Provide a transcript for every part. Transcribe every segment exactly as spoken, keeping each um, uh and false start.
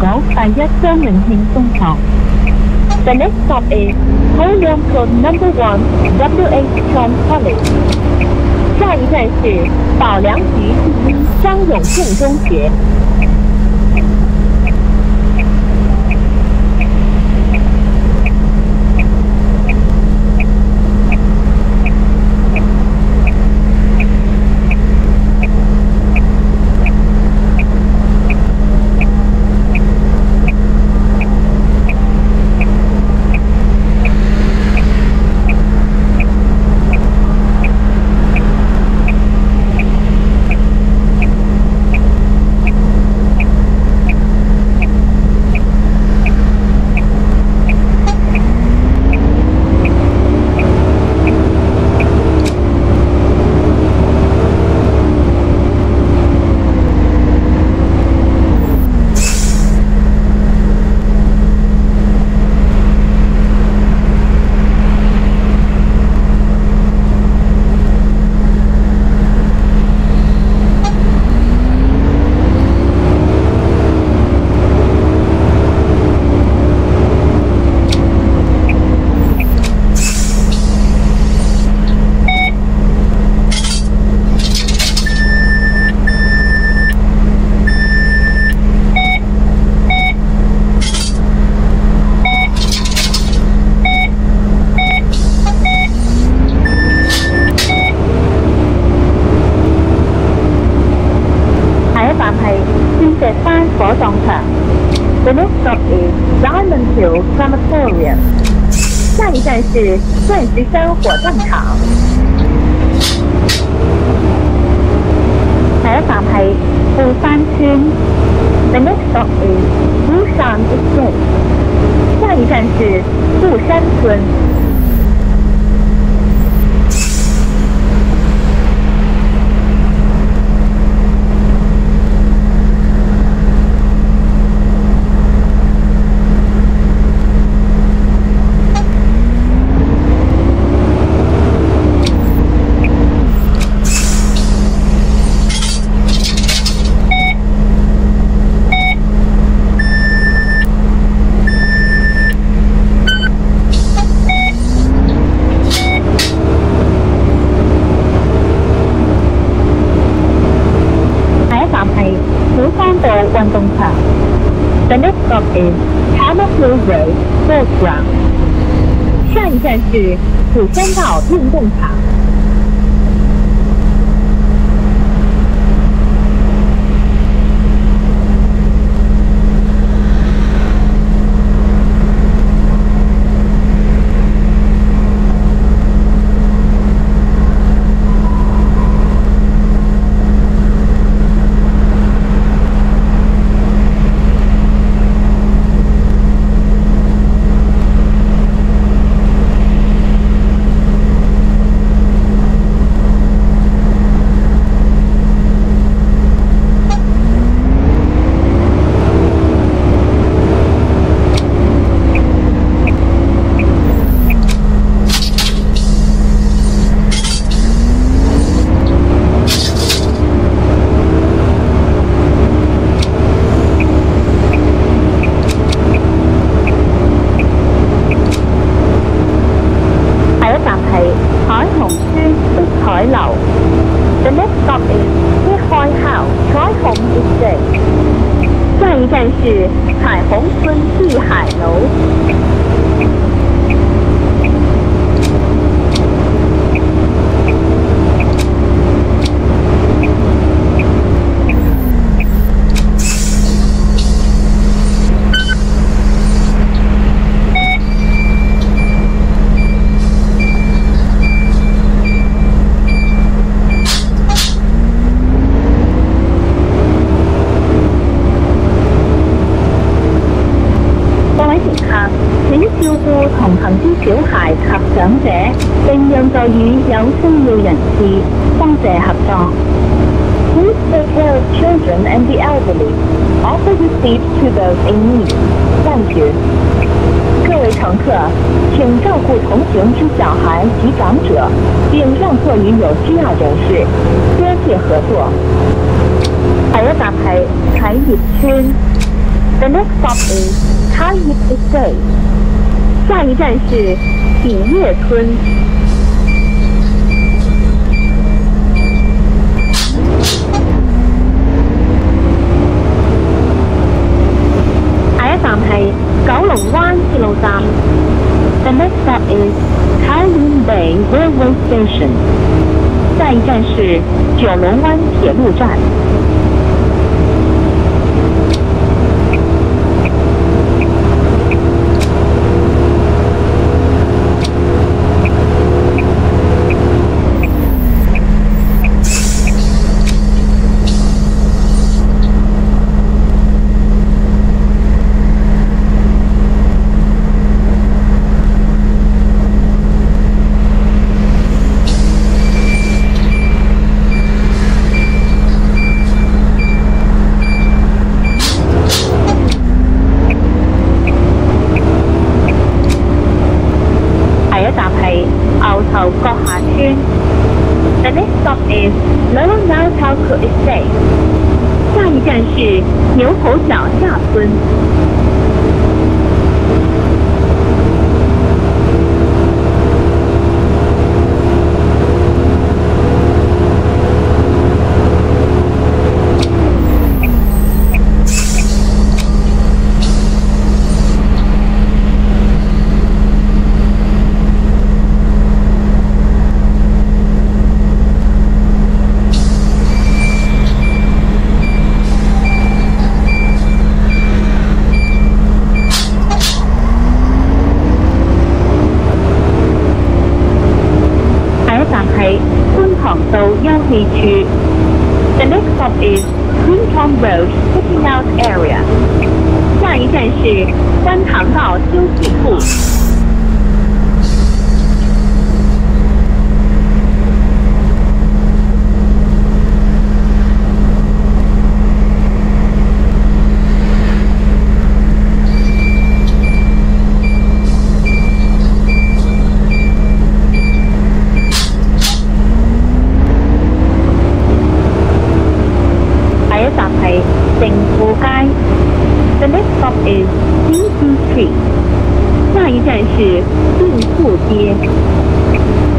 Go by your turn in Kung Tong. The next stop is Hold On Road Number One, W H John College. 下一站是保良局第一张永正中学。 The next stop is Diamond Hill Crematorium. 下一站是钻石山火葬场。下一站係湖山村。The next stop is 湖山村。下一站是湖山村。 The next stop is Hammersmith Road Playground. 下一站是虎山道运动场。是彩虹村碧海楼。長者並讓座與有需要人士幫助合作。Please take care of children and the elderly. Offer your seat to those in need. Thank you. 各位乘客，請照顧同行之小孩及長者，並讓座與有需要人士，多謝合作。下一站係啟業村。The next stop is Taiyip Estate. 下一站是锦叶村。下一站係九龍灣鐵路站。The next stop is Kowloon Bay Railway Station. 下一站是九龍灣鐵路站。 The next stop is Kung Tong Road Sitting Out Area. 下一站是观塘道休息处。The next stop is Guantang Yu Min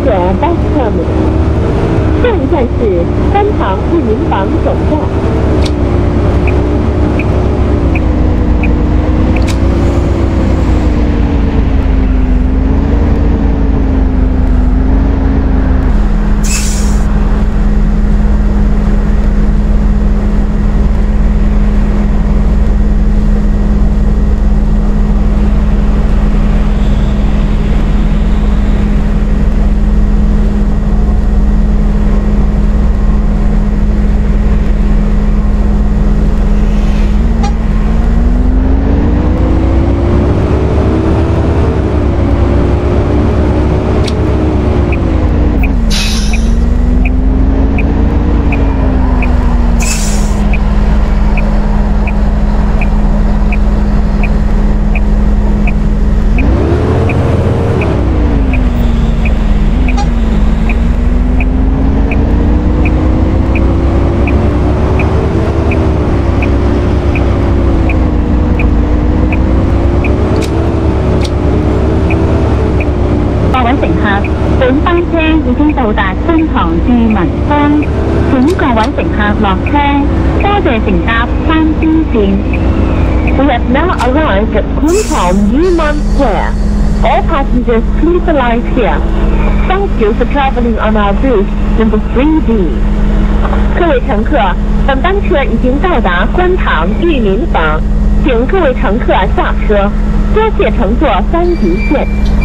Square Bus Terminal. 下一站是观塘裕民坊总站。經到達觀塘至民坊，請各位乘客落車。多謝乘搭三 B 線。We have now arrived at Guantang Yu Min Square. All passengers please alight here. Thank you for traveling on our route number three B. 各位乘客，本班车已经到达观塘裕民坊，请各位乘客下车。多谢乘坐三 B 线。